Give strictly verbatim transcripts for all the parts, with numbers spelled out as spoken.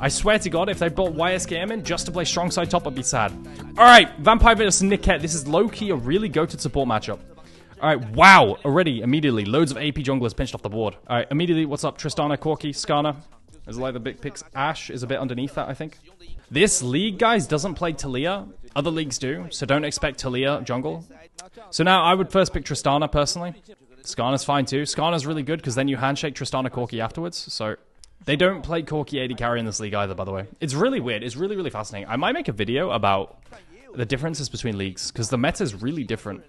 I swear to God, if they brought Y S K M in just to play strong side top, I'd be sad. Alright, Vampire Vitus and Niket. This is low-key a really goated support matchup. Alright, wow. Already, immediately, loads of A P junglers pinched off the board. Alright, immediately, what's up? Tristana, Corki, Skarner. There's a lot of big picks. Ashe is a bit underneath that, I think. This league, guys, doesn't play Talia. Other leagues do, so don't expect Talia jungle. So now I would first pick Tristana, personally. Skarner's fine too. Skarner's really good because then you handshake Tristana Corki afterwards. So they don't play Corki A D carry in this league either, by the way. It's really weird. It's really, really fascinating. I might make a video about the differences between leagues because the meta is really different.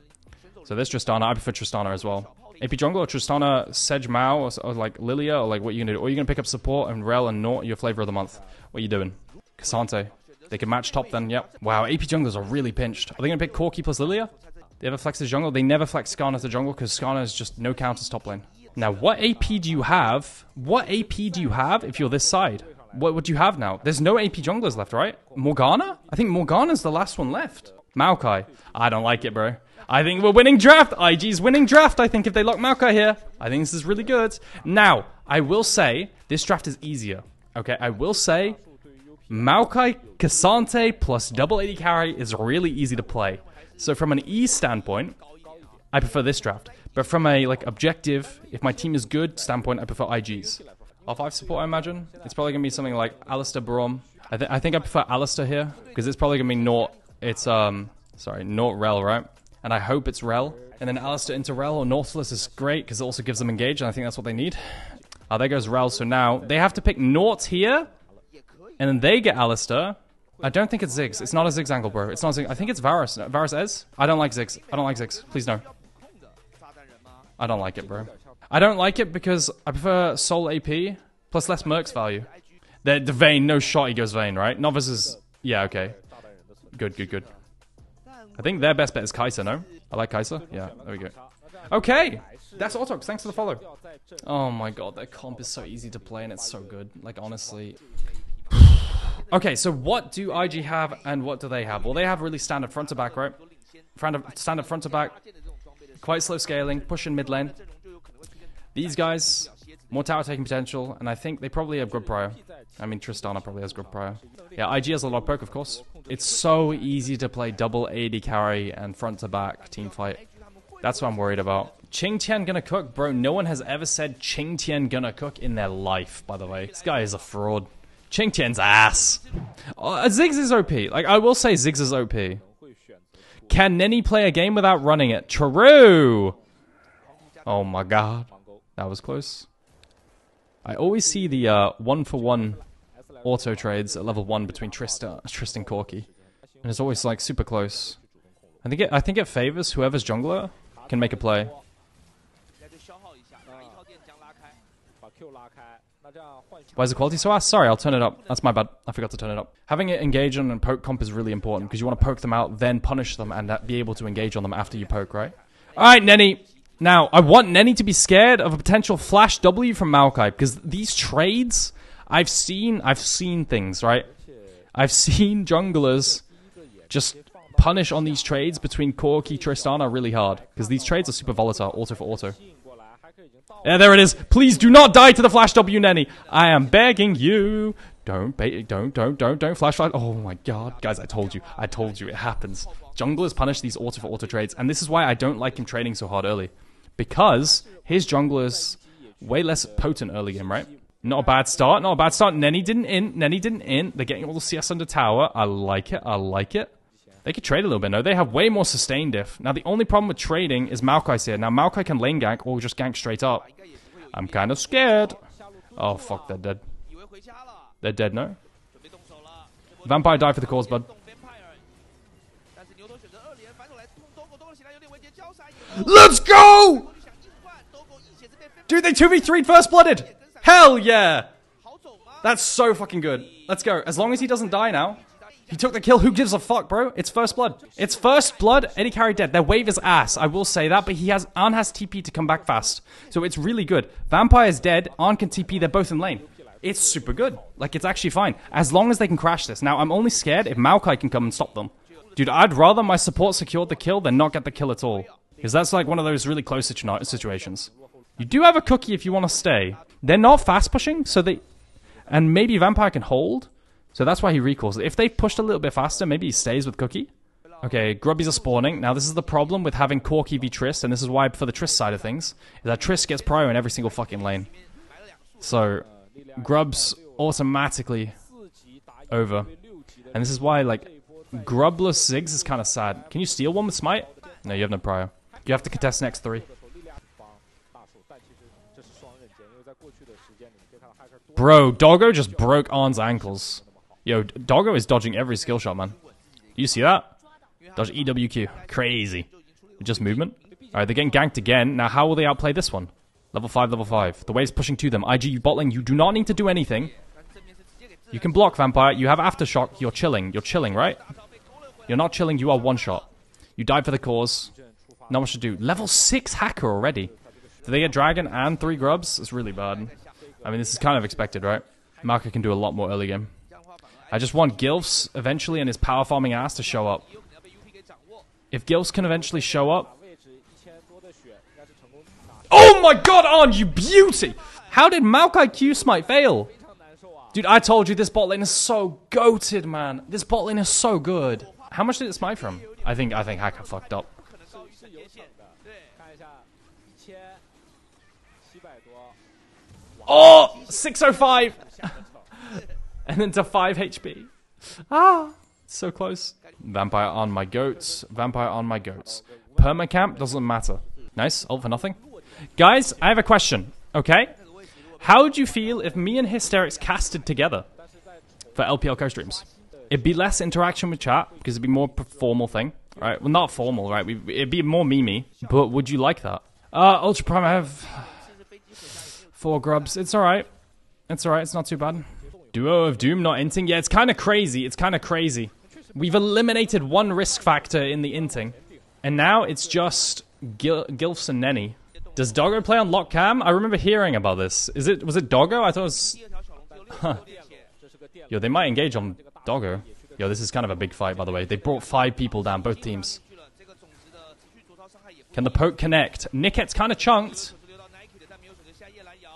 So there's Tristana. I prefer Tristana as well. A P jungle or Tristana, Sedge Mao, or, or like Lilia, or like what you gonna do? Or you're gonna pick up support and Rell and Nort, your flavor of the month. What are you doing? K'Sante. They can match top then, yep. Wow, A P junglers are really pinched. Are they gonna pick Corki plus Lilia? They ever flex the jungle? They never flex Skarner to jungle because Skarner is just no counters top lane. Now, what A P do you have? What A P do you have if you're this side? What would you have now? There's no A P junglers left, right? Morgana? I think Morgana's the last one left. Maokai. I don't like it, bro. I think we're winning draft. I G's winning draft, I think, if they lock Maokai here. I think this is really good. Now, I will say this draft is easier. Okay, I will say Maokai K'Sante plus double A D carry is really easy to play. So from an E standpoint, I prefer this draft. But from a like objective, if my team is good standpoint, I prefer I G's. R five support, I imagine. It's probably going to be something like Alistar Brom. I, th I think I prefer Alistar here, because it's probably going to be Nort. It's, um, sorry, Nort Rell, right? And I hope it's Rell. And then Alistar into Rell or Nautilus is great, because it also gives them engage, and I think that's what they need. Ah, uh, there goes Rell. So now they have to pick Nort here, and then they get Alistar. I don't think it's Ziggs. It's not a Ziggs angle, bro. It's not a Ziggs. I think it's Varus. No, Varus Ez? I don't like Ziggs. I don't like Ziggs. Please no. I don't like it, bro. I don't like it because I prefer Soul A P plus less Merc's value. The, the Vayne, no shot. He goes Vayne, right? Novice is... Yeah, okay. Good, good, good. I think their best bet is Kai'Sa, no? I like Kai'Sa. Yeah, there we go. Okay! That's Aatrox. Thanks for the follow. Oh my god, that comp is so easy to play and it's so good. Like, honestly... Okay, so what do I G have and what do they have? Well, they have really standard front to back, right? Standard front to back, quite slow scaling, pushing mid lane. These guys, more tower taking potential, and I think they probably have good prior. I mean, Tristana probably has good prior. Yeah, I G has a lot of poke, of course. It's so easy to play double A D carry and front to back team fight. That's what I'm worried about. Qingtian gonna cook, bro. No one has ever said Qingtian gonna cook in their life, by the way. This guy is a fraud. Qingtian's ass. Uh, Ziggs is O P. Like, I will say Ziggs is O P. Can Nenny play a game without running it? True. Oh my god. That was close. I always see the uh, one for one auto trades at level one between Trista, Tristan Corki. And it's always like super close. I think it, I think it favors whoever's jungler can make a play. Why is the quality so ass? Sorry, I'll turn it up. That's my bad. I forgot to turn it up. Having it engage on and poke comp is really important because you want to poke them out, then punish them and be able to engage on them after you poke, right? Alright, Nenny. Now, I want Nenny to be scared of a potential flash W from Maokai because these trades, I've seen, I've seen things, right? I've seen junglers just punish on these trades between Corki, Tristana really hard because these trades are super volatile, auto for auto. Yeah, there it is. Please do not die to the flash W, Nenny. I am begging you. Don't, bait, don't, don't, don't, don't flash flash. Oh my god. Guys, I told you. I told you. It happens. Junglers punish these auto for auto trades. And this is why I don't like him trading so hard early. Because his jungler's way less potent early game, right? Not a bad start. Not a bad start. Nenny didn't in. Nenny didn't in. They're getting all the C S under tower. I like it. I like it. They could trade a little bit, no? They have way more sustained diff. Now, the only problem with trading is Maokai's here. Now, Maokai can lane gank or just gank straight up. I'm kind of scared. Oh, fuck, they're dead. They're dead, no? Vampire died for the cause, bud. Let's go! Dude, they two v three'd first blooded! Hell yeah! That's so fucking good. Let's go. As long as he doesn't die now. He took the kill. Who gives a fuck, bro? It's first blood. It's first blood. Eddie carry dead. Their wave is ass. I will say that, but he has Arn has T P to come back fast, so it's really good. Vampire is dead. Arn can T P. They're both in lane. It's super good. Like it's actually fine as long as they can crash this. Now I'm only scared if Maokai can come and stop them. Dude, I'd rather my support secured the kill than not get the kill at all, because that's like one of those really close situations. You do have a cookie if you want to stay. They're not fast pushing, so they. And maybe Vampire can hold. So that's why he recalls it. If they pushed a little bit faster, maybe he stays with Cookie. Okay, Grubbies are spawning. Now, this is the problem with having Corki v Triss, and this is why, for the Triss side of things, is that Triss gets prio in every single fucking lane. So, Grubs automatically over. And this is why, like, Grubless Ziggs is kind of sad. Can you steal one with Smite? No, you have no prio. You have to contest next three. Bro, Doggo just broke Arn's ankles. Yo, Doggo is dodging every skill shot, man. Do you see that? Dodge E W Q. Crazy. Just movement. Alright, they're getting ganked again. Now, how will they outplay this one? Level five, level five. The wave's pushing to them. I G, botling, you do not need to do anything. You can block, Vampire. You have Aftershock. You're chilling. You're chilling, right? You're not chilling. You are one shot. You died for the cause. Not much to do. Level six Hacker already. Do they get Dragon and three Grubs? It's really bad. I mean, this is kind of expected, right? Marker can do a lot more early game. I just want Gilfs eventually and his power farming ass to show up. If Gilfs can eventually show up... Oh my god, Arn, you beauty! How did Maokai Q Smite fail? Dude, I told you, this bot lane is so goated, man. This bot lane is so good. How much did it smite from? I think, I think Hacker fucked up. Oh! six oh five! And then to five H P. Ah! So close. Vampire on my goats. Vampire on my goats. Permacamp doesn't matter. Nice. All for nothing. Guys, I have a question. Okay? How would you feel if me and Hysterics casted together for L P L co-streams? It'd be less interaction with chat, because it'd be more formal thing. Right? Well, not formal, right? We'd, it'd be more meme-y. But would you like that? Uh, Ultra Prime, I have... Four grubs. It's alright. It's alright. It's not too bad. Duo of Doom not inting. Yeah, it's kind of crazy. It's kind of crazy. We've eliminated one risk factor in the inting. And now it's just Gil Gilfs and Nenny. Does Doggo play on lock cam? I remember hearing about this. Is it, was it Doggo? I thought it was... Huh. Yo, they might engage on Doggo. Yo, this is kind of a big fight, by the way. They brought five people down, both teams. Can the poke connect? Niket's kind of chunked.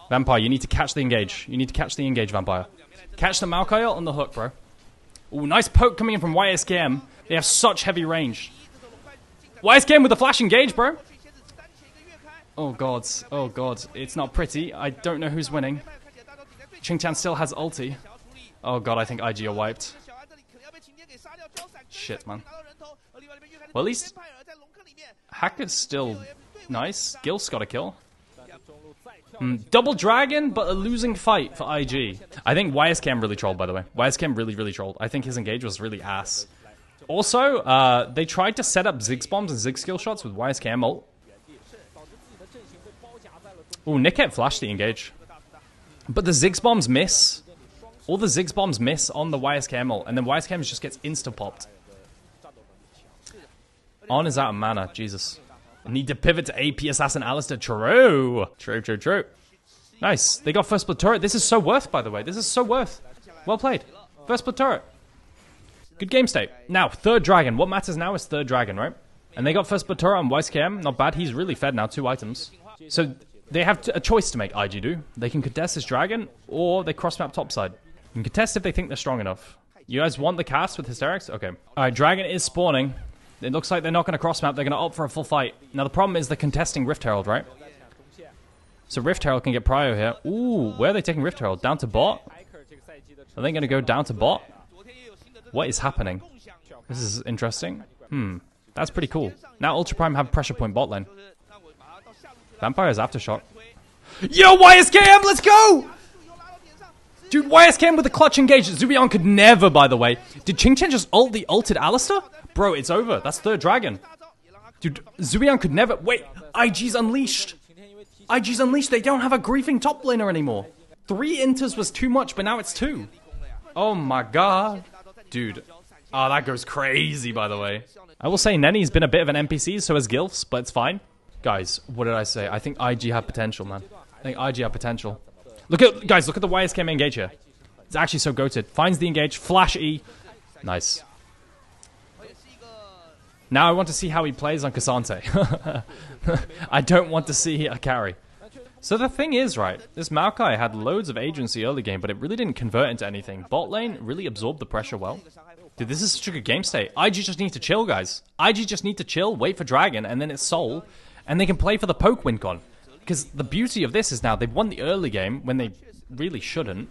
Vampire, you need to catch the engage. You need to catch the engage, Vampire. Catch the Maokai on the hook, bro. Ooh, nice poke coming in from Y S K M. They have such heavy range. Y S K M with the flash engage, bro. Oh, God. Oh, God. It's not pretty. I don't know who's winning. Qingtian still has ulti. Oh, God, I think I G are wiped. Shit, man. Well, at least... Hacker's still nice. Gil's got a kill. Mm, double dragon, but a losing fight for I G. I think Y S K M really trolled, by the way. Y S K M really, really trolled. I think his engage was really ass. Also, uh, they tried to set up Ziggs bombs and Ziggs skill shots with Y S K M ult. Ooh, Niket flashed the engage. But the Ziggs bombs miss. All the Ziggs bombs miss on the Y S K M ult, and then Y S K M just gets insta-popped. Arn is out of mana, Jesus. Need to pivot to A P Assassin Alistar. True. True, true, true. Nice. They got first blood turret. This is so worth, by the way. This is so worth. Well played. First blood turret. Good game state. Now, third dragon. What matters now is third dragon, right? And they got first blood turret on Y S K M. Not bad. He's really fed now. Two items. So they have a choice to make, I G do. They can contest this dragon or they cross map topside. You can contest if they think they're strong enough. You guys want the cast with Hysterics? Okay. Alright, dragon is spawning. It looks like they're not going to cross-map. They're going to opt for a full fight. Now, the problem is they're contesting Rift Herald, right? So Rift Herald can get prio here. Ooh, where are they taking Rift Herald? Down to bot? Are they going to go down to bot? What is happening? This is interesting. Hmm, that's pretty cool. Now Ultra Prime have pressure point bot lane. Vampire's Aftershock. Yo, Y S K M, let's go! Dude, Y S K M with the clutch engage. Zuyang could never, by the way. Did Qingtian just ult the ulted Alistar? Bro, it's over. That's third dragon. Dude, Zuyang could never... Wait, I G's unleashed. I G's unleashed. They don't have a griefing top laner anymore. Three inters was too much, but now it's two. Oh my god. Dude. Ah, oh, that goes crazy, by the way. I will say Nenny's been a bit of an N P C, so has Gilfs, but it's fine. Guys, what did I say? I think I G have potential, man. I think I G have potential. Look at, guys, look at the Y S K M engage here. It's actually so goated. Finds the engage, flash E. Nice. Now I want to see how he plays on K'Sante. I don't want to see a carry. So the thing is, right, this Maokai had loads of agency early game, but it really didn't convert into anything. Bot lane really absorbed the pressure well. Dude, this is such a good game state. I G just need to chill, guys. I G just need to chill, wait for Dragon, and then it's Soul, and they can play for the poke win con. Because the beauty of this is now they've won the early game when they really shouldn't,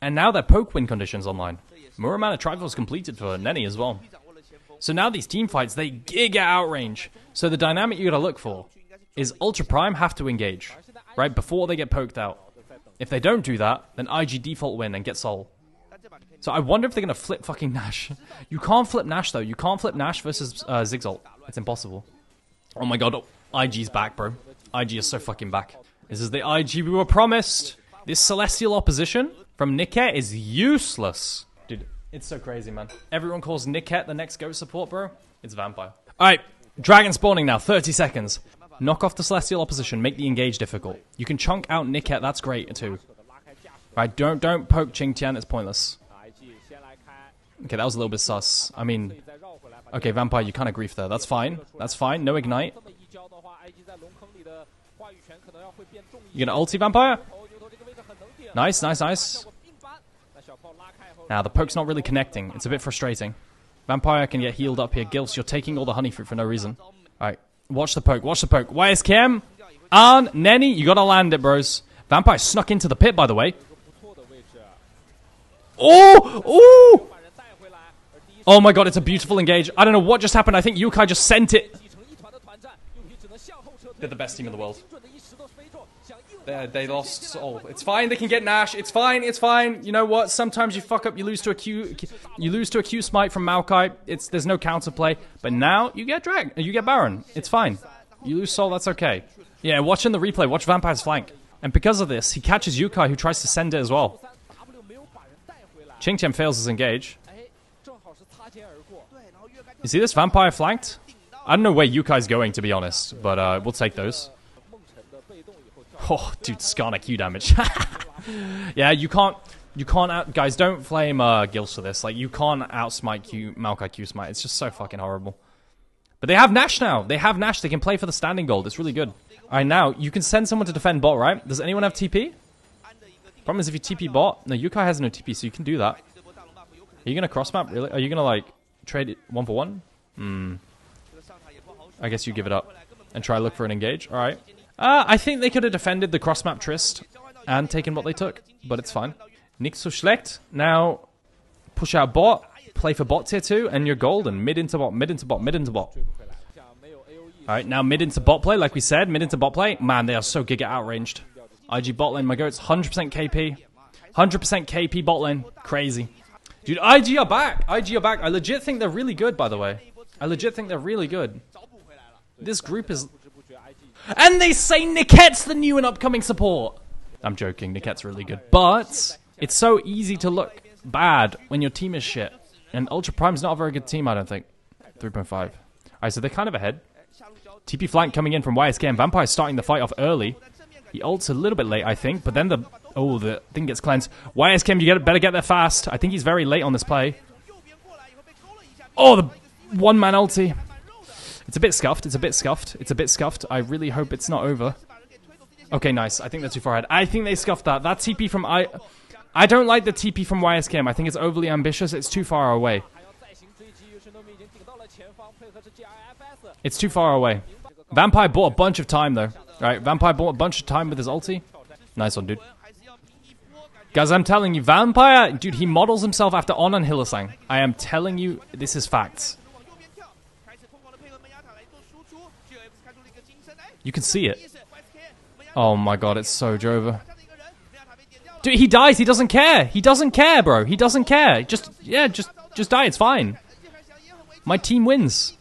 and now their poke win condition's online. Muramana Tribal's completed for Nenny as well. So now these team fights, they gig at outrange. So the dynamic you gotta look for is Ultra Prime have to engage. Right, before they get poked out. If they don't do that, then I G default win and get Soul. So I wonder if they're going to flip fucking Nash. You can't flip Nash, though. You can't flip Nash versus uh, Ziggs ult. It's impossible. Oh my god, oh, I G's back, bro. I G is so fucking back. This is the I G we were promised. This Celestial opposition from Niket is useless. Dude, it's so crazy, man. Everyone calls Niket the next GOAT support, bro. It's Vampire. Alright, Dragon spawning now. thirty seconds. Knock off the Celestial opposition, make the engage difficult. You can chunk out Niket, that's great too. Right, don't don't poke Qingtian, it's pointless. Okay, that was a little bit sus. I mean, okay, Vampire, you kind of grief there. That's fine, that's fine, no ignite. You gonna ulti, Vampire? Nice, nice, nice. Now, the poke's not really connecting, it's a bit frustrating. Vampire can get healed up here. Gilfs, you're taking all the honey fruit for no reason. Alright. Watch the poke, watch the poke. Y S K M, Arn, Nenny, you gotta land it, bros. Vampire snuck into the pit, by the way. Oh! Oh! Oh my god, it's a beautiful engage. I don't know what just happened. I think Yukai just sent it. They're the best team in the world. They're, they lost all. It's fine, they can get Nash. It's fine, it's fine. You know what? Sometimes you fuck up, you lose to a Q, you lose to a Q smite from Maokai. It's there's no counterplay. But now you get drag, you get Baron. It's fine. You lose Soul, that's okay. Yeah, watch in the replay, watch Vampire's flank. And because of this, he catches Yukai, who tries to send it as well. Qingtian fails his engage. You see this Vampire flanked? I don't know where Yukai's going, to be honest, but uh, we'll take those. Oh, dude, Skarner Q damage. Yeah, you can't, you can't out, guys, don't flame uh, Gilfs for this. Like, you can't outsmite Q, Maokai Q smite. It's just so fucking horrible. But they have Nash now. They have Nash. They can play for the standing gold. It's really good. All right, now, you can send someone to defend bot, right? Does anyone have T P? Problem is, if you T P bot, no, Yukai has no T P, so you can do that. Are you going to cross map, really? Are you going to, like, trade it one for one? Hmm. I guess you give it up and try look for an engage. All right. Uh, I think they could have defended the cross-map Trist and taken what they took, but it's fine. Nicht so schlecht. Now, push out bot, play for bot tier two, and you're golden. Mid into bot, mid into bot, mid into bot. Alright, now mid into bot play, like we said. Mid into bot play. Man, they are so giga outranged. I G bot lane, my goats, one hundred percent K P. one hundred percent K P bot lane. Crazy. Dude, I G are back. I G are back. I legit think they're really good, by the way. I legit think they're really good. This group is... And they say Niket's the new and upcoming support. I'm joking, Niket's really good. But it's so easy to look bad when your team is shit. And Ultra Prime's not a very good team, I don't think. three point five. All right, so they're kind of ahead. T P flank coming in from Y S K M. Vampire's starting the fight off early. He ults a little bit late, I think. But then the... Oh, the thing gets cleansed. Y S K M, you better get there fast. I think he's very late on this play. Oh, the one-man ulti. It's a bit scuffed, it's a bit scuffed, it's a bit scuffed. I really hope it's not over. Okay, nice. I think they're too far ahead. I think they scuffed that. That T P from I... I don't like the T P from Y S K M. I think it's overly ambitious. It's too far away. It's too far away. Vampire bought a bunch of time, though. Right, Vampire bought a bunch of time with his ulti. Nice one, dude. Guys, I'm telling you, Vampire... Dude, he models himself after On and Hillisang. I am telling you, this is facts. You can see it. Oh my god, it's so Jova. Dude, he dies. He doesn't care. He doesn't care, bro. He doesn't care. Just, yeah, just just die. It's fine. My team wins.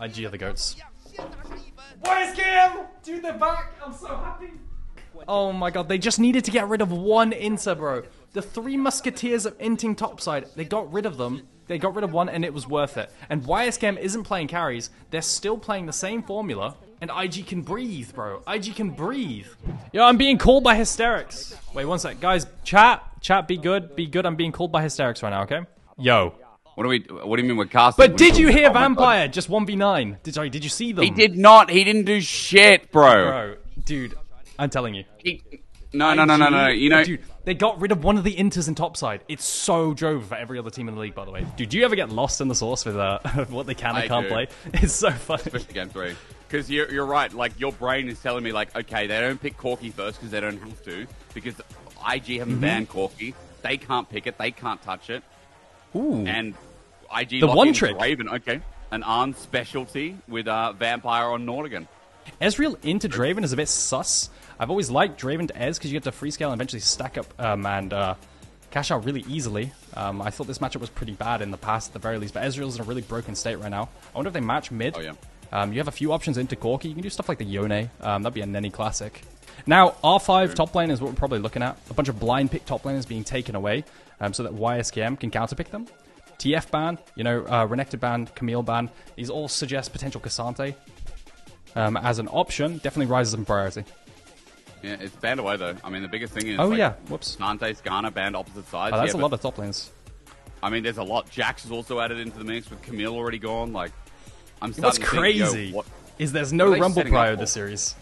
I G are the goats. Y S K M! Dude, they're back. I'm so happy. Oh my god, they just needed to get rid of one Inter, bro. The three musketeers of Inting topside, they got rid of them. They got rid of one and it was worth it. And Y S K M isn't playing carries. They're still playing the same formula. And I G can breathe, bro. I G can breathe. Yo, I'm being called by Hysterics. Wait, one sec. Guys, chat. Chat, be good. Be good. I'm being called by Hysterics right now, okay? Yo. What do we? What do you mean we're casting? But we, did you hear oh Vampire just one v nine? Did sorry, Did you see them? He did not. He didn't do shit, bro. Bro, dude, I'm telling you. He, no, no, no, no, no, no. You know, dude, they got rid of one of the inters in topside. It's so drove for every other team in the league, by the way. Dude, do you ever get lost in the source with uh, what they can and I can't do. play? It's so funny. Especially game three, because you're, you're right. Like your brain is telling me, like, okay, they don't pick Corki first because they don't have to, because I G haven't mm-hmm. banned Corki. They can't pick it. They can't touch it. Ooh. And I G the one trick Draven, okay, an Arn specialty with uh, Vampire on Nordigan. Ezreal into Draven is a bit sus. I've always liked Draven to Ez because you get to free scale and eventually stack up um, and uh, cash out really easily. Um, I thought this matchup was pretty bad in the past at the very least, but Ezreal's in a really broken state right now. I wonder if they match mid. Oh yeah. Um, you have a few options into Corki. You can do stuff like the Yone. Um, that'd be a Nenny classic. Now R five top lane is what we're probably looking at. A bunch of blind pick top laners being taken away, um, so that Y S K M can counter pick them. T F ban, you know, uh, Renekton ban, Camille ban. These all suggest potential K'Sante um, as an option. Definitely rises in priority. Yeah, it's banned away though. I mean, the biggest thing is oh like, yeah, whoops, K'Sante, Skarner banned opposite sides. Oh, that's yeah, a lot of top laners. I mean, there's a lot. Jax is also added into the mix with Camille already gone. Like, I'm starting What's to crazy think, Yo, what, is there's no Rumble Prio this series.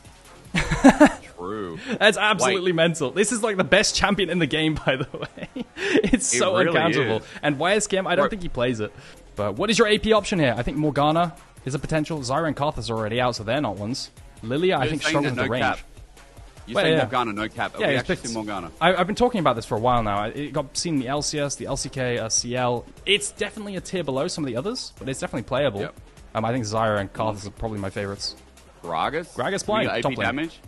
True. That's absolutely Wait. mental. This is like the best champion in the game, by the way. It's it so really uncountable. Is. And Y S K M, I don't Bro. think he plays it. But what is your A P option here? I think Morgana is a potential. Zyra and Karthus are already out, so they're not ones. Lilia, You're I think, struggles with no the range. Cap. You say yeah. Morgana, no cap. Yeah, actually picked, Morgana. I, I've been talking about this for a while now. It got seen in the L C S, the L C K, uh, C L. It's definitely a tier below some of the others, but it's definitely playable. Yep. Um, I think Zyra and Karthus mm. are probably my favorites. Gragas? Gragas playing A P top lane. damage.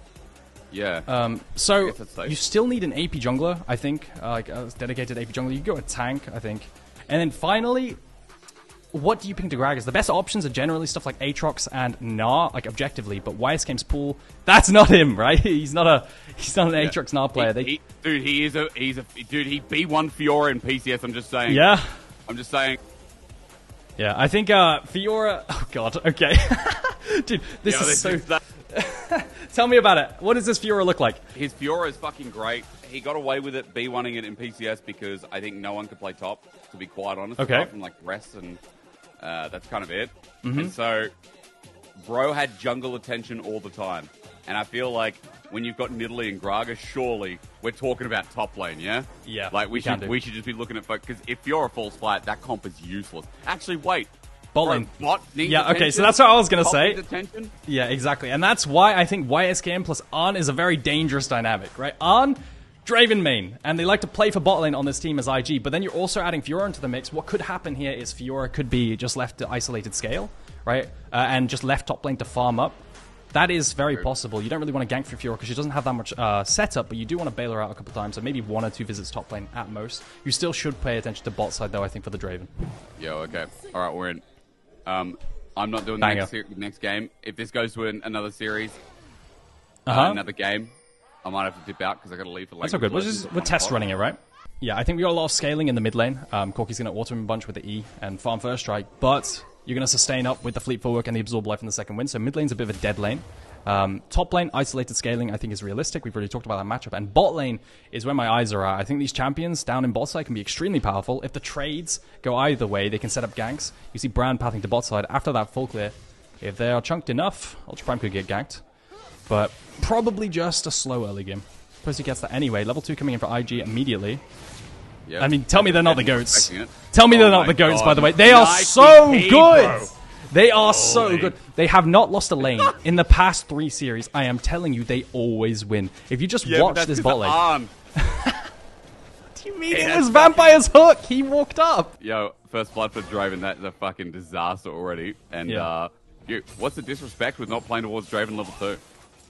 Yeah. Um, so you still need an A P jungler, I think, uh, like a dedicated A P jungler. You go a tank, I think, and then finally, what do you ping to Gragas? The best options are generally stuff like Aatrox and Gnar, like objectively. But Y S K M's pool, that's not him, right? He's not a, he's not an yeah. Aatrox Gnar player. He, they... he, dude, he is a, he's a, dude, he B one Fiora in P C S. I'm just saying. Yeah. I'm just saying. Yeah, I think uh, Fiora. Oh god. Okay. Dude, this Yo, is this so. Is that Tell me about it. What does this Fiora look like? His Fiora is fucking great. He got away with it, B one-ing it in P C S because I think no one could play top, to be quite honest. Okay. Apart from like rest and uh, that's kind of it. Mm-hmm. And so, bro had jungle attention all the time. And I feel like when you've got Nidalee and Gragas, surely we're talking about top lane, yeah? Yeah. Like we, we should we should just be looking at folks because if Fiora falls flat, that comp is useless. Actually, wait. Bro, bot needs yeah, attention. Okay, so that's what I was going to say. Yeah, exactly. And that's why I think Y S K M plus Arn is a very dangerous dynamic, right? Arn, Draven main, and they like to play for bot lane on this team as I G, but then you're also adding Fiora into the mix. What could happen here is Fiora could be just left to isolated scale, right? Uh, and just left top lane to farm up. That is very possible. You don't really want to gank for Fiora because she doesn't have that much uh, setup, but you do want to bail her out a couple times, so maybe one or two visits top lane at most. You still should pay attention to bot side, though, I think, for the Draven. Yo, okay. All right, we're in. Um, I'm not doing the next, next game. If this goes to an, another series, uh -huh. uh, another game, I might have to dip out because I got to leave for later. That's all good. We're, just, we're test running it, right? Yeah, I think we got a lot of scaling in the mid lane. Um, Corki's going to auto him a bunch with the E and farm first strike, but you're going to sustain up with the fleet footwork and the absorb life in the second wind. So mid lane's a bit of a dead lane. Um, top lane, isolated scaling, I think is realistic. We've already talked about that matchup. And bot lane is where my eyes are at. I think these champions down in bot side can be extremely powerful. If the trades go either way, they can set up ganks. You see Brand pathing to bot side. After that full clear, if they are chunked enough, Ultra Prime could get ganked. But probably just a slow early game. Pussy gets that anyway. Level two coming in for I G immediately. Yep. I mean, tell me they're not the GOATs. Tell me oh they're not the GOATs, God. by the way. They are so good! Bro. They are Holy. so good. They have not lost a lane in the past three series. I am telling you, they always win. If you just yeah, watch this bot lane... What do you mean? It, it was Vampire's hook! He walked up! Yo, first blood for Draven, that's a fucking disaster already. And, yeah. uh, you, what's the disrespect with not playing towards Draven level two?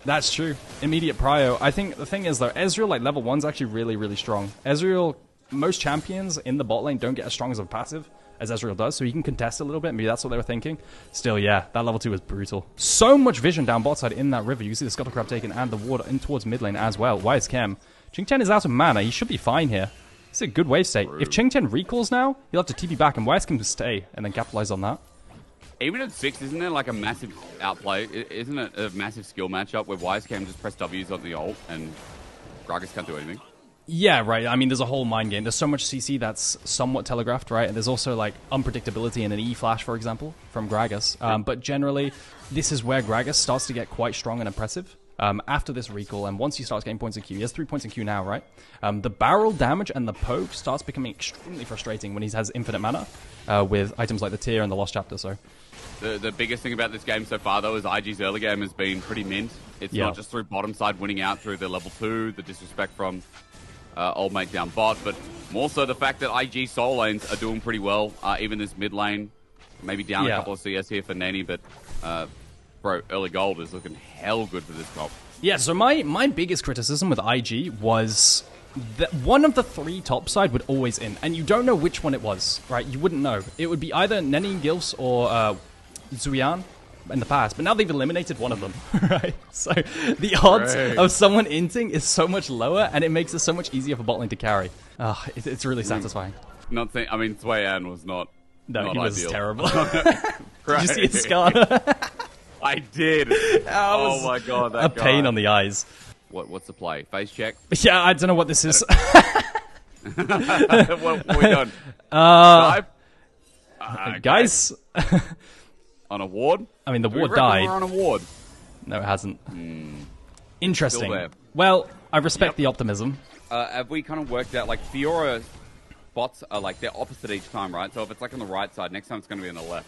That's true. Immediate prio. I think the thing is, though, Ezreal, like, level one's actually really, really strong. Ezreal... Most champions in the bot lane don't get as strong as a passive as Ezreal does, so he can contest a little bit. Maybe that's what they were thinking. Still, yeah, that level two is brutal. So much vision down bot side in that river. You can see the Scuttle Crab taken and the ward in towards mid lane as well. Y S K M. Qingtian is out of mana. He should be fine here. It's a good wave state. True. If Qingtian recalls now, he'll have to T P back and Y S K M can stay and then capitalize on that. Even at six, isn't there like a massive outplay? Isn't it a massive skill matchup where Y S K M just press W's on the ult and Gragas can't do anything? Yeah, right. I mean, there's a whole mind game. There's so much C C that's somewhat telegraphed, right? And there's also, like, unpredictability in an E-Flash, for example, from Gragas. Um, but generally, this is where Gragas starts to get quite strong and impressive um, after this recall. And once he starts getting points in Q, he has three points in Q now, right? Um, the barrel damage and the poke starts becoming extremely frustrating when he has infinite mana uh, with items like the tier and the Lost Chapter, so... The, the biggest thing about this game so far, though, is I G's early game has been pretty mint. It's yeah. not just through bottom side winning out through the level two, the disrespect from uh, old mate down bot, but more so the fact that I G soul lanes are doing pretty well, uh, even this mid lane. Maybe down yeah. a couple of C S here for Nenny, but uh, bro, early gold is looking hell good for this top. Yeah, so my, my biggest criticism with I G was... that one of the three top side would always in, and you don't know which one it was, right? You wouldn't know. It would be either Nenny, Gilfs, or uh, Zuyang in the past, but now they've eliminated one of them, right? So the odds Great. of someone inting is so much lower, and it makes it so much easier for bot lane to carry. Uh, it, it's really satisfying. Not saying, I mean, Zuyang was not No, not he was ideal. terrible. Did you see his Skarner? I did. That was oh my god, that a guy. pain on the eyes. What, what's the play? Face check? Yeah, I don't know what this is. What have we done? Uh, uh, guys? Okay. On a ward? I mean, the ward died. We're on a ward? No, it hasn't. Mm. Interesting. Well, I respect yep. the optimism. Uh, have we kind of worked out, like, Fiora bots are, like, they're opposite each time, right? So if it's, like, on the right side, next time it's going to be on the left.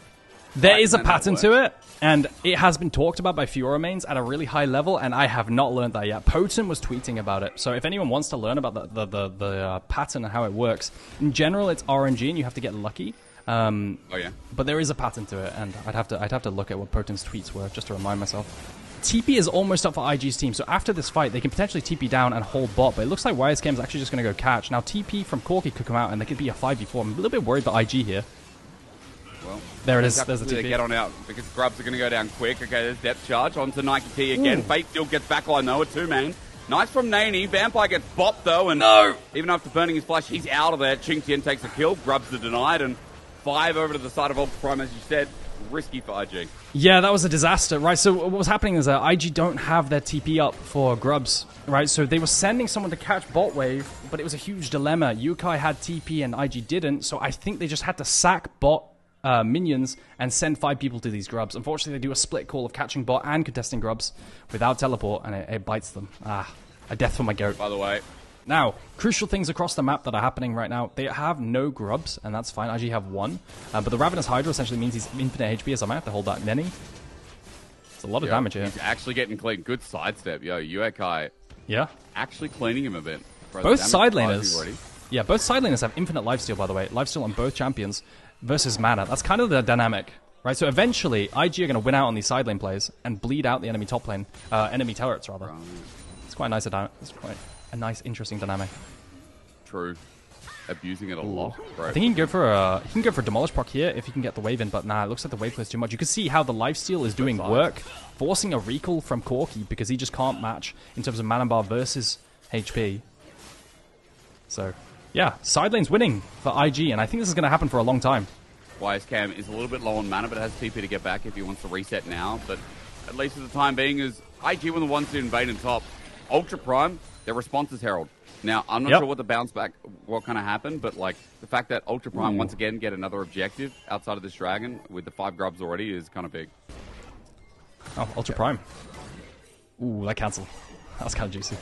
There right, is a pattern to it, and it has been talked about by Fiora mains at a really high level, and I have not learned that yet. Poten was tweeting about it, so if anyone wants to learn about the, the, the, the uh, pattern and how it works, in general, it's R N G, and you have to get lucky. Um, oh yeah. But there is a pattern to it, and I'd have to I'd have to look at what Poten's tweets were just to remind myself. T P is almost up for I G's team, so after this fight, they can potentially T P down and hold bot, but it looks like Y S K M is actually just going to go catch. Now, T P from Corki could come out, and there could be a five v four. I'm a little bit worried about I G here. Well, there it is. There's the T P. Get on out because grubs are going to go down quick. Okay, there's depth charge onto Nike T again. Ooh. Fate still gets backline though, a two man. Nice from Nenny. Vampire gets bopped though, and no! Even after burning his flash, he's out of there. Qingtian takes a kill. Grubs are denied, and five over to the side of Ultra Prime, as you said. Risky for I G. Yeah, that was a disaster, right? So what was happening is that I G don't have their T P up for grubs, right? So they were sending someone to catch bot wave, but it was a huge dilemma. Yukai had T P and I G didn't, so I think they just had to sack bot Uh, minions and send five people to these grubs. Unfortunately, they do a split call of catching bot and contesting grubs without teleport, and it, it bites them. Ah, a death for my goat. By the way. Now, crucial things across the map that are happening right now. They have no grubs, and that's fine. I actually have one. Uh, but the Ravenous Hydra essentially means he's infinite H P, so I might have to hold that Nenny. It's a lot of Yo, damage here. He's actually getting clean. Good sidestep. Yo, Yuekai. Yeah? Actually cleaning him a bit. Bro, both side laners. Yeah, both side laners have infinite lifesteal, by the way. Lifesteal on both champions. Versus mana. That's kind of the dynamic, right? So eventually, I G are going to win out on these side lane plays and bleed out the enemy top lane, uh, enemy turrets rather. It's quite a nice, it's quite a nice, interesting dynamic. True, abusing it a lot. Bro. I think he can go for a he can go for a demolish proc here if he can get the wave in, but nah, it looks like the wave plays too much. You can see how the lifesteal is doing work, forcing a recall from Corki because he just can't match in terms of mana bar versus H P. So. Yeah, side lane's winning for I G, and I think this is going to happen for a long time. Y S K M is a little bit low on mana, but it has T P to get back if he wants to reset now. But at least for the time being, is I G were the ones to invade in top. Ultra Prime, their response is Herald. Now, I'm not yep. sure what the bounce back, what kind of happened, but like the fact that Ultra Prime Ooh. once again get another objective outside of this dragon with the five grubs already is kind of big. Oh, Ultra yeah. Prime. Ooh, that cancel. That was kind of juicy.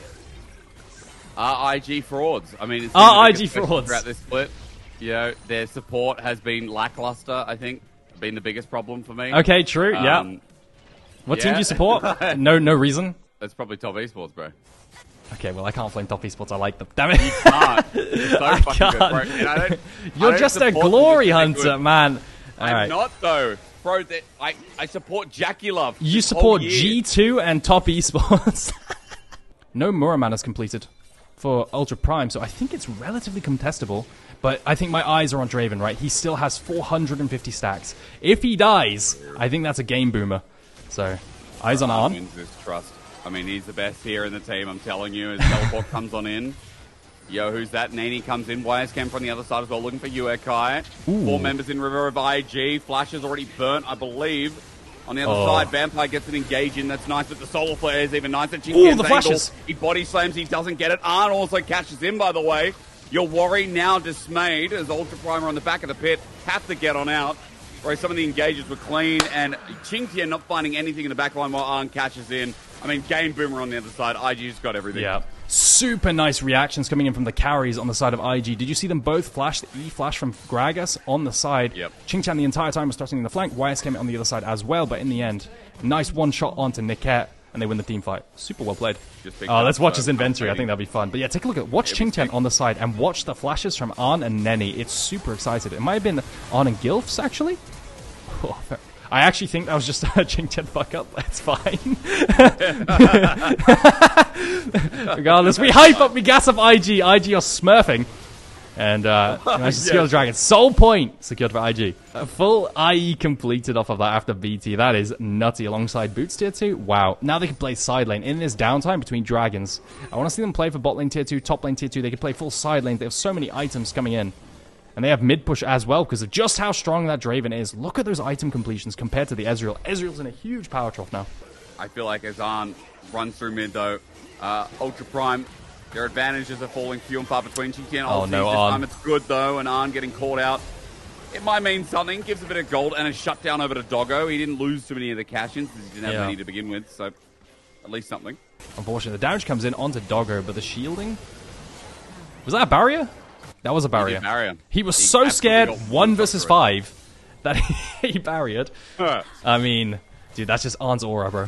R I G frauds. I mean, it's R I G frauds throughout this split. You know, their support has been lackluster. I think been the biggest problem for me. Okay, true. Um, yeah. What yeah. team do you support? no, no reason. That's probably Top Esports, bro. Okay, well, I can't flame Top Esports. I like them. Damn it. You can't. They're so I fucking can't. good, bro. And I don't, You're I don't just a glory hunter, man. All I'm right. not though, bro. That I I support Jackie Love. You support G two and Top Esports. No Muraman is completed for Ultra Prime, so I think it's relatively contestable, but I think my eyes are on Draven, right? He still has four hundred fifty stacks. If he dies, I think that's a game boomer. So, eyes on Arn. Trust. I mean, he's the best here in the team, I'm telling you, as teleport comes on in. Yo, who's that? Nenny comes in, Y S K M from the other side as well, looking for Yuekai. Four members in river of I G, Flash is already burnt, I believe. On the other oh. side, Vampire gets an engage in. That's nice. But the solar flare is even nicer. Ooh, the flashes. He body slams. He doesn't get it. Arn also catches him, by the way. Your worry now dismayed as Ultra Primer on the back of the pit have to get on out. Whereas some of the engages were clean, and Qingtian not finding anything in the back line while Arn catches in. I mean, Game Boomer on the other side. I G's got everything. Yeah. Super nice reactions coming in from the carries on the side of I G. Did you see them both flash? The E flash from Gragas on the side. Yep. Qingtian the entire time was threatening the flank. Y S K M on the other side as well. But in the end, nice one shot onto Niket, and they win the team fight. Super well played. Uh, let's watch his inventory. I think that'll be fun. But yeah, take a look at watch Qingtian on the side and watch the flashes from Arn and Nenny. It's super excited. It might have been Arn and Gilfs, actually. Oh, I actually think that was just a Qingtian fuck up. That's fine. Regardless, we hype up, we gas up I G. I G are smurfing. And uh, oh, nice to secure the dragon. Soul point secured for I G. A full I E completed off of that after B T. That is nutty. Alongside Boots tier two. Wow. Now they can play side lane. In this downtime between dragons, I want to see them play for bot lane tier two, top lane tier two. They can play full side lane. They have so many items coming in. And they have mid-push as well because of just how strong that Draven is. Look at those item completions compared to the Ezreal. Ezreal's in a huge power trough now. I feel like as Arn runs through mid, though, uh, Ultra Prime... Their advantages are falling few and far between. Qingtian oh, no, this Arn. Time it's good, though, and Arn getting caught out. It might mean something. Gives a bit of gold and a shutdown over to Doggo. He didn't lose too many of the cash-ins because he didn't have yeah. many to begin with, so at least something. Unfortunately, the damage comes in onto Doggo, but the shielding... Was that a barrier? That was a barrier. He, barrier. he was he so scared, one versus five, that he, he barriered. Huh. I mean, dude, that's just Arn's aura, bro.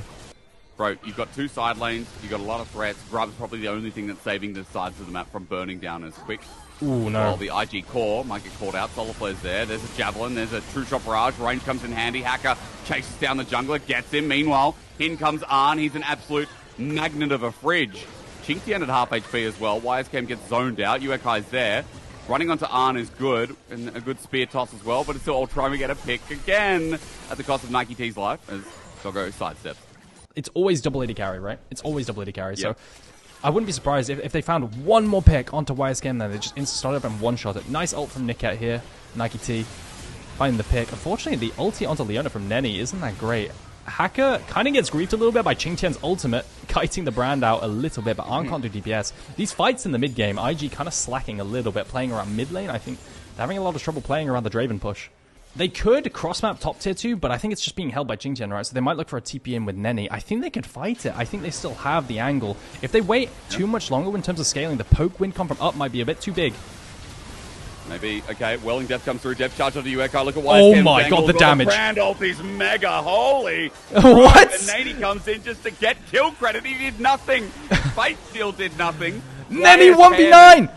Bro, you've got two side lanes, you've got a lot of threats. Grub's probably the only thing that's saving the sides of the map from burning down as quick. Ooh, no. Well, the I G core might get called out. Solar Flare's there. There's a Javelin. There's a True Shot Barrage. Range comes in handy. Hacker chases down the jungler, gets him. Meanwhile, in comes Arn. He's an absolute magnet of a fridge. Qingtian at half H P as well. Y S K M gets zoned out. Uekai's there. Running onto Arn is good, and a good spear toss as well, but it's still all trying to get a pick again at the cost of Nike T's life as Doggo sidesteps. It's always double eighty carry, right? It's always double eighty carry. Yep. So I wouldn't be surprised if, if they found one more pick onto Y S K M, then they just insta-start up and one-shot it. Nice ult from Niket here. Nike T finding the pick. Unfortunately, the ulti onto Leona from Nenny isn't that great. Hacker kind of gets griefed a little bit by Qingtian's ultimate, kiting the brand out a little bit, but Arn can't do D P S. These fights in the mid-game, I G kind of slacking a little bit, playing around mid lane. I think they're having a lot of trouble playing around the Draven push. They could cross-map top tier two, but I think it's just being held by Qingtian, right? So they might look for a T P in with Nenny. I think they could fight it. I think they still have the angle. If they wait too much longer in terms of scaling, the poke win come from up might be a bit too big. Maybe. Okay, Welling Death comes through. Depth charge onto U E K I. Look at Y S K M. Oh my god, the damage. Randolph is mega holy. What? And Nenny comes in just to get kill credit. He did nothing. Fate Steel did nothing. Nenny one v nine!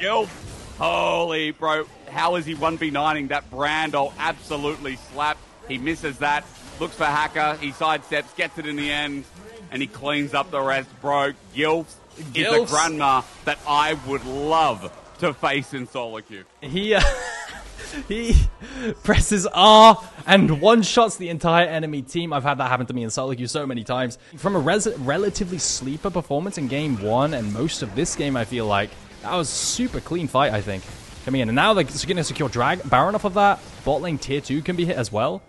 Holy bro. How is he one v nining that Brando? Absolutely slapped. He misses that. Looks for Hacker. He sidesteps, gets it in the end, and he cleans up the rest. Bro, Gilfs, Gilfs. is a grandma that I would love to face in solo queue. He, uh, he presses R and one-shots the entire enemy team. I've had that happen to me in solo queue so many times. From a res relatively sleeper performance in game one and most of this game, I feel like, that was a super clean fight, I think. Coming in, and now they're going to secure drag Baron off of that. Bot lane tier two can be hit as well.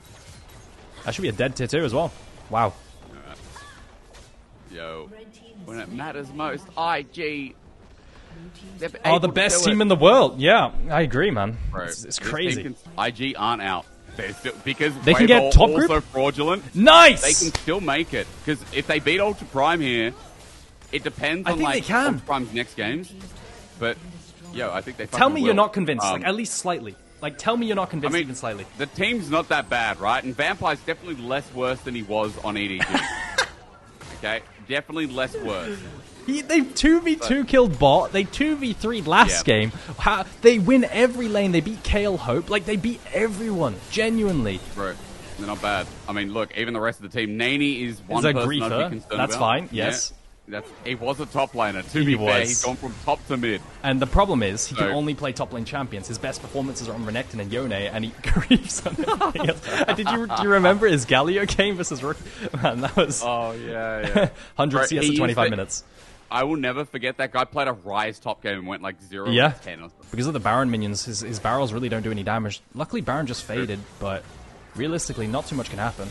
That should be a dead tier two as well. Wow. Right. Yo, when it matters most, I G. Oh, the best team it. in the world. Yeah, I agree, man. Bro, it's, it's crazy. Can, I G aren't out. Still, because they can get top also group? fraudulent. Nice! They can still make it. Because if they beat Ultra Prime here, it depends I on like, Ultra Prime's next games. But... Yo, I think they tell me will. you're not convinced, um, like, at least slightly. Like, tell me you're not convinced I mean, even slightly. The team's not that bad, right? And Vampire's definitely less worse than he was on E D G. Okay? Definitely less worse. He, they two v two killed bot. They two v three last yeah. game. How, they win every lane. They beat Kale Hope. Like, they beat everyone. Genuinely. Bro, they're not bad. I mean, look, even the rest of the team. Nenny is one is a person griefer. I'd be concerned That's about. fine, yes. Yeah. That's, he was a top laner, to he be was. fair, he's gone from top to mid. And the problem is, he so. can only play top lane champions. His best performances are on Renekton and Yone, and he grieves on everything else. And did you, do you remember his Galio game versus Rook? Man, that was... Oh, yeah, yeah. one hundred Bro, C S in twenty-five the, minutes. I will never forget that guy played a Ryze top game and went like zero yeah. to ten. Or something. Because of the Baron minions, his, his barrels really don't do any damage. Luckily, Baron just faded, but realistically, not too much can happen.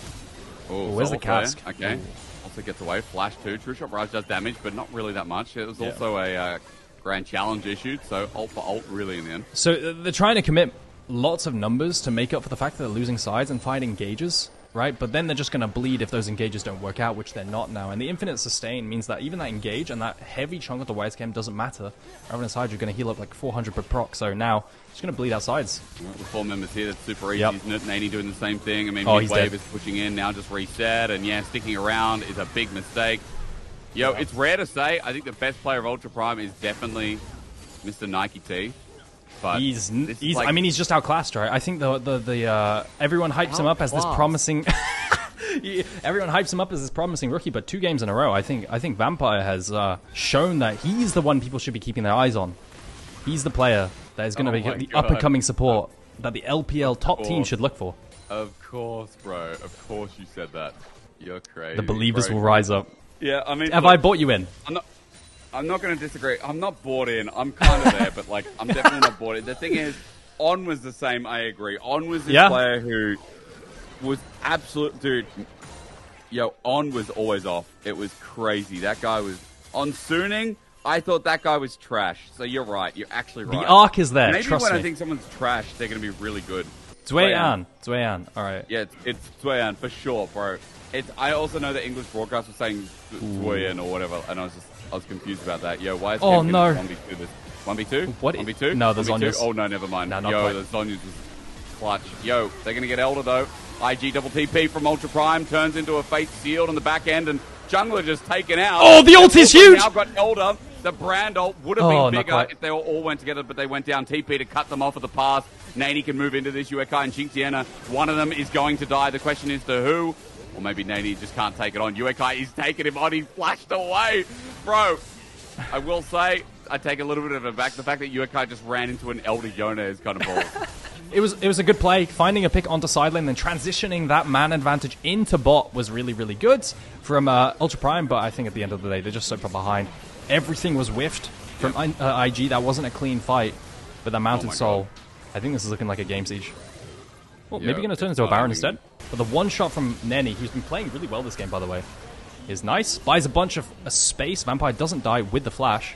Oh, where's the cask? Player. Okay. Ooh. Also gets away. Flash two. True Shot Barrage does damage, but not really that much. It was yeah. also a uh, grand challenge issue, so ult for ult really in the end. So they're trying to commit lots of numbers to make up for the fact that they're losing sides and fighting engages, right? But then they're just going to bleed if those engages don't work out, which they're not now. And the infinite sustain means that even that engage and that heavy chunk of the Y S K M doesn't matter. Ravenous Hydra are going to heal up like four hundred per proc, so now it's going to bleed out sides. Right, with four members here, that's super easy, yep. isn't it? Nenny doing the same thing. I mean, oh, wave is pushing in, now just reset, and yeah, sticking around is a big mistake. Yo, yep. it's rare to say, I think the best player of Ultra Prime is definitely Mister Nike T. But he's, he's like, I mean, he's just outclassed, right? I think the the, the uh, everyone hypes him up as this promising. Everyone hypes him up as this promising rookie, but two games in a row, I think I think Vampire has uh, shown that he's the one people should be keeping their eyes on. He's the player that is going to oh be the up and coming support uh, that the L P L top team should look for. Of course, bro. Of course, you said that. You're crazy. The believers bro. will rise up. Yeah, I mean, have look, I bought you in? I'm not I'm not going to disagree. I'm not bought in. I'm kind of there, but like, I'm definitely not bought in. The thing is, Arn was the same. I agree. Arn was this yeah. player who was absolute dude. Yo, Arn was always off. It was crazy. That guy was on Suning. I thought that guy was trash. So you're right. You're actually right. The arc is there. Maybe Trust when me. I think someone's trash, they're going to be really good. Zuyang, Zuyang. All right. Yeah, it's, it's Zuyang for sure, bro. It's, I also know that English broadcast was saying Zuyang or whatever, and I was just. I was confused about that. Yo, why is oh, no. one v two this? one v two? What? one v two? No, there's Zonyas. Oh, no, never mind. No, not Yo, the Zonyas was clutch. Yo, they're going to get Elder, though. I G double T P from Ultra Prime. Turns into a face shield on the back end, and Jungler just taken out. Oh, the ult is huge! Now got Elder. The Brand ult would have oh, been bigger if they all, all went together, but they went down. T P to cut them off at the pass. Nenny can move into this. Uekai and Qingtian. One of them is going to die. The question is to who? Or maybe Nenny just can't take it on. Uekai is taking him on. He flashed away. Bro, I will say, I take a little bit of it back. The fact that Uekai just ran into an Elder Yona is kind of boring. It was it was a good play. Finding a pick onto side lane, then transitioning that man advantage into bot was really, really good from uh, Ultra Prime. But I think at the end of the day, they're just so far behind. Everything was whiffed from yep. uh, I G. That wasn't a clean fight. But that Mounted oh Soul, God. I think this is looking like a game siege. Well, Yo, maybe going to turn into a Baron instead. But the one shot from Nenny, who's been playing really well this game, by the way, is nice. Buys a bunch of a space. Vampire doesn't die with the flash.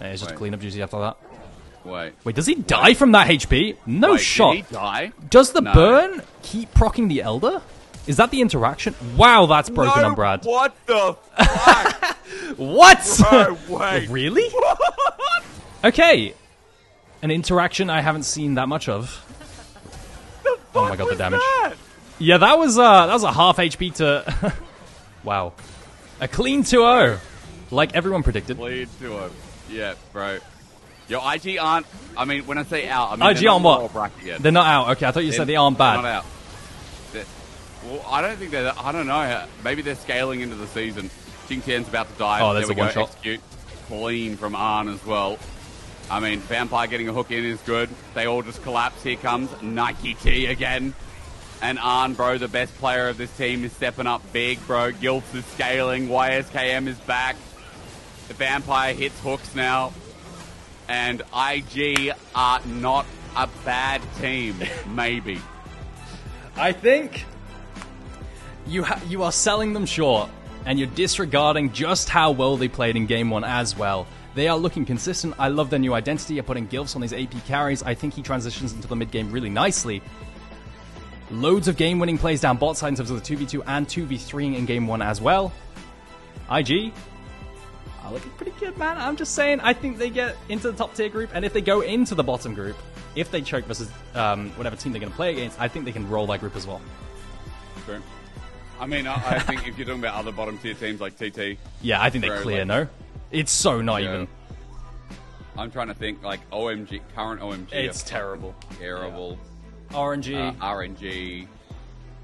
Uh, it's just Wait. cleanup duty after that. Wait. Wait, does he Wait. die from that H P? No Wait, shot. Did he die? Does the no. burn keep proccing the Elder? Is that the interaction? Wow, that's broken no, on Brad. What the fuck? What? Bro, wait. Really? What? Okay. An interaction I haven't seen that much of. The fuck oh my god, the damage. That? Yeah, that was uh, that was a half H P to... Wow. A clean two oh. Like everyone predicted. Clean two oh. Yeah, bro. Yo, I G aren't... I mean, when I say out, I mean... I G aren't what? They're not out. Okay, I thought you they're, said they aren't bad. They're not out. They're, well, I don't think they're... I don't know. Maybe they're scaling into the season. Qingtian's about to die. Oh, there's there a one-shot. Execute. Clean from Arn as well. I mean, Vampire getting a hook in is good. They all just collapse. Here comes Nike T again. And Arn, bro, the best player of this team, is stepping up big, bro. Gilfs is scaling. Y S K M is back. The Vampire hits hooks now. And I G are not a bad team, maybe. I think you, ha you are selling them short. And you're disregarding just how well they played in game one as well. They are looking consistent. I love their new identity. They're putting Gilfs on these A P carries. I think he transitions into the mid-game really nicely. Loads of game-winning plays down bot side in terms of the two v two and two v three in game one as well. I G are looking pretty good, man. I'm just saying, I think they get into the top tier group, and if they go into the bottom group, if they choke versus um, whatever team they're going to play against, I think they can roll that group as well. True. I mean, I, I think if you're talking about other bottom tier teams like T T... Yeah, I think they're clear, like, no? It's so not yeah. even... I'm trying to think, like, O M G, current O M G... It's terrible. Terrible. Yeah. R N G. Uh, R N G.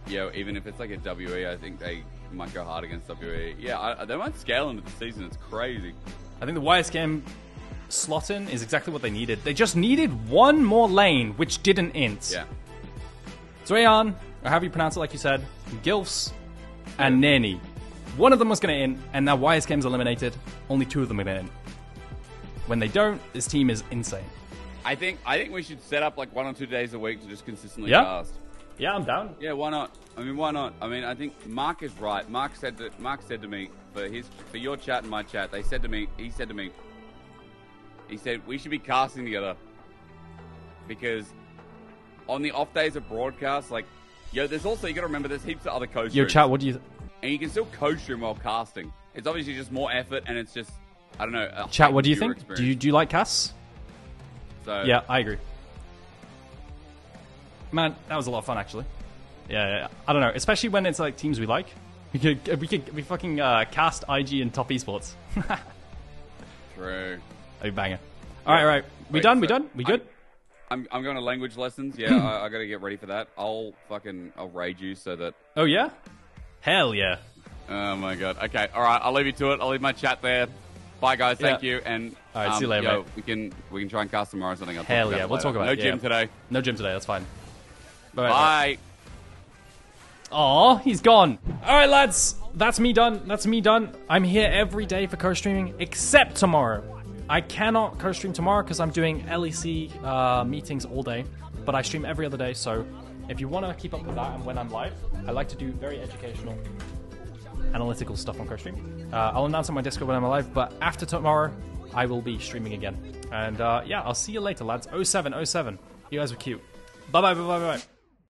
Yeah, even if it's like a W E, I think they might go hard against W E. Yeah, I, they might scale into the season. It's crazy. I think the Y S K M slot in is exactly what they needed. They just needed one more lane, which didn't int. Yeah. Zuyang, or however you pronounce it, like you said, Gilfs, and yeah. Nenny. One of them was going to int, and now Y S K M's eliminated. Only two of them are going to int. When they don't, this team is insane. I think I think we should set up like one or two days a week to just consistently yeah. cast. Yeah, I'm down. Yeah, why not? I mean, why not? I mean, I think Mark is right. Mark said that. Mark said to me for his, for your chat and my chat. They said to me. He said to me. He said we should be casting together because on the off days of broadcast, like, yo, there's also you got to remember there's heaps of other coach rooms. Yo, chat. What do you? And you can still coach room while casting. It's obviously just more effort, and it's just I don't know. Chat. What do you think? Experience. Do you do you like casts? So yeah, I agree. Man, that was a lot of fun actually. Yeah, yeah, yeah, I don't know, especially when it's like teams we like. We could, we could, we fucking uh, cast I G and Top Esports. True. That'd be banger. All right, all right, we Wait, done, so we done, we good. I'm, I'm going to language lessons. Yeah, I, I gotta get ready for that. I'll fucking, I'll raid you so that. Oh yeah. Hell yeah. Oh my god. Okay. All right. I'll leave you to it. I'll leave my chat there. Bye guys. Yeah. Thank you. And all right, um, see you later. Yo, we can, we can try and cast tomorrow or something. I'll Hell talk about yeah, we'll later. talk about no it. No gym yeah. today. No gym today. That's fine. Bye. Bye. Bye. Aw, he's gone. All right, lads. That's me done. That's me done. I'm here every day for co-streaming, except tomorrow. I cannot co-stream tomorrow because I'm doing L E C uh, meetings all day, but I stream every other day. So if you want to keep up with that and when I'm live, I like to do very educational, analytical stuff on co-stream. Uh, I'll announce on my Discord when I'm live, but after tomorrow, I will be streaming again. And uh, yeah, I'll see you later, lads. oh seven, oh seven. You guys were cute. Bye-bye, bye-bye, bye-bye.